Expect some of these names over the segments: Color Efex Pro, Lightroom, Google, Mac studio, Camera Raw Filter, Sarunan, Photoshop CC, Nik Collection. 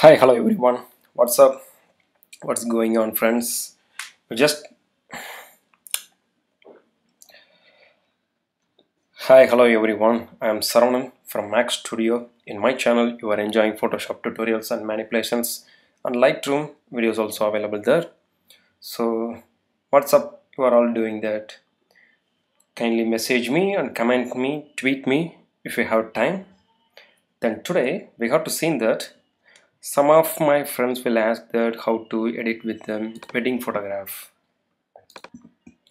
Hi, hello everyone, what's up, what's going on friends? Hi, hello everyone, I am Sarunan from Mac Studio. In my channel you are enjoying Photoshop tutorials and manipulations, and Lightroom videos also available there. So what's up, you are all doing that? Kindly message me and comment me, tweet me if you have time. Then today we have to see that some of my friends will ask that how to edit with them wedding photograph.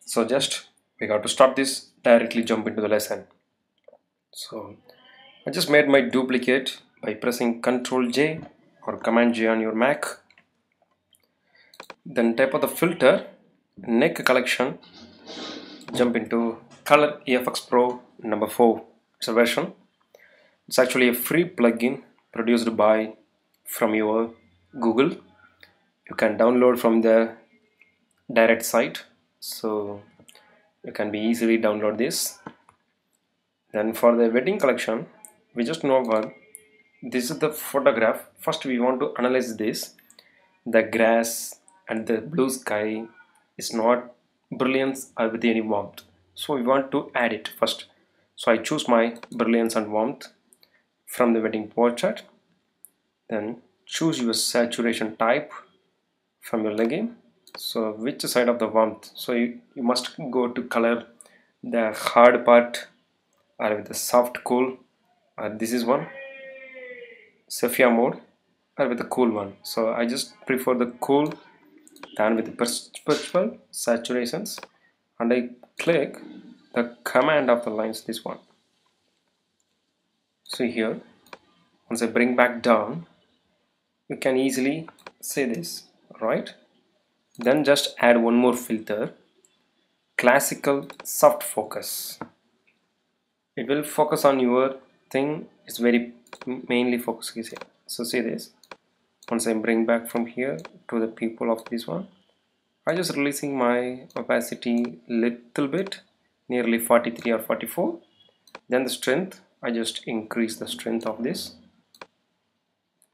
So just we got to start this, directly jump into the lesson. So I just made my duplicate by pressing Ctrl J or Command J on your Mac. Then type of the filter, Nik Collection, jump into Color Efex Pro number 4. It's a version. It's actually a free plugin produced by from your Google. You can download from the direct site, so you can be easily download this. Then for the wedding collection, we just know about this is the photograph. First we want to analyze this. The grass and the blue sky is not brilliance or with any warmth, so we want to add it first. So I choose my brilliance and warmth from the wedding portrait. Then choose your saturation type from your legging. So which side of the warmth? So you must go to color the hard part or with the soft cool, or this is one sepia mode or with the cool one. So I just prefer the cool than with the perpetual saturations, and I click the command of the lines, this one. So here once I bring back down, you can easily say this, right? Then just add one more filter, classical soft focus. It will focus on your thing. It's very mainly focusing here. So see this, once I bring back from here to the people of this one, I just releasing my opacity little bit, nearly 43 or 44. Then the strength, I just increase the strength of this.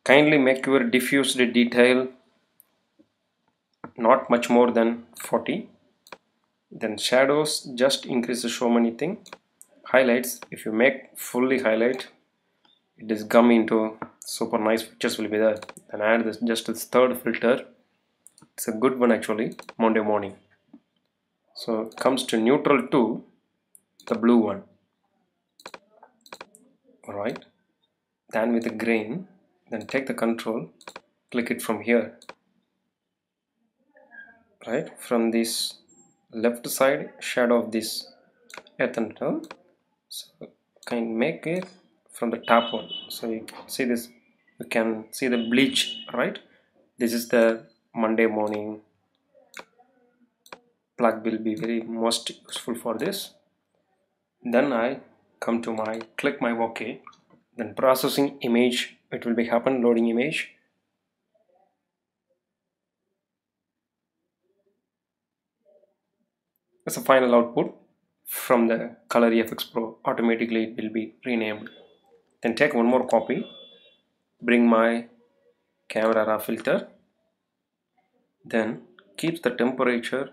Kindly make your diffused detail not much more than 40. Then shadows, just increase the show many thing. Highlights, if you make fully highlight, it is come into super nice pictures will be there. Then add this, just this third filter. It's a good one actually, Monday morning. So it comes to neutral to the blue one. Alright, then with the grain, then take the control, click it from here, right from this left side shadow of this earth and tone. So can make it from the top one. So you see this, you can see the bleach, right? This is the Monday morning plug will be very most useful for this. Then I come to my click my OK, then processing image. It will be happen loading image. As a final output from the Color Efex Pro, automatically it will be renamed. Then take one more copy, bring my Camera Raw Filter, then keep the temperature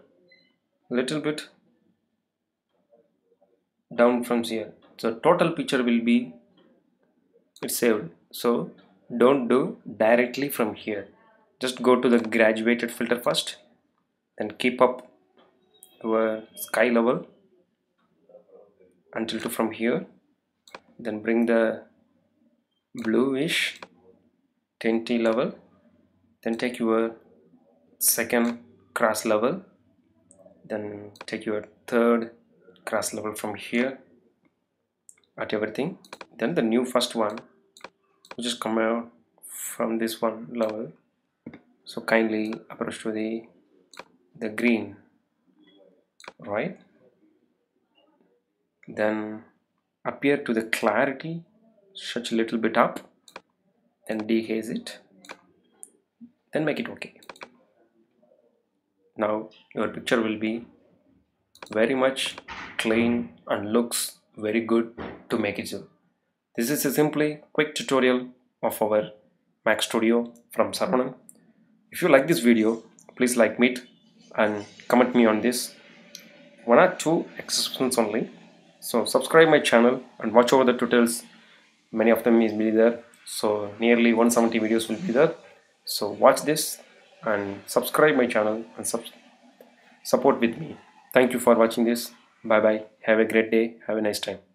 little bit down from here. So total picture will be it's saved. So don't do directly from here, just go to the graduated filter first, then keep up your sky level until to from here, then bring the bluish 10T level, then take your second cross level, then take your third cross level from here at everything. Then the new first one just come out from this one level. So kindly approach to the green, right? Then appear to the clarity such a little bit up, then dehaze it, then make it okay. Now your picture will be very much clean and looks very good to make it so. This is a simply quick tutorial of our Mac Studio from Sarunan. If you like this video, please like it and comment me on this. One or two exceptions only. So subscribe my channel and watch over the tutorials. Many of them is really there. So nearly 170 videos will be there. So watch this and subscribe my channel and support with me. Thank you for watching this. Bye bye. Have a great day. Have a nice time.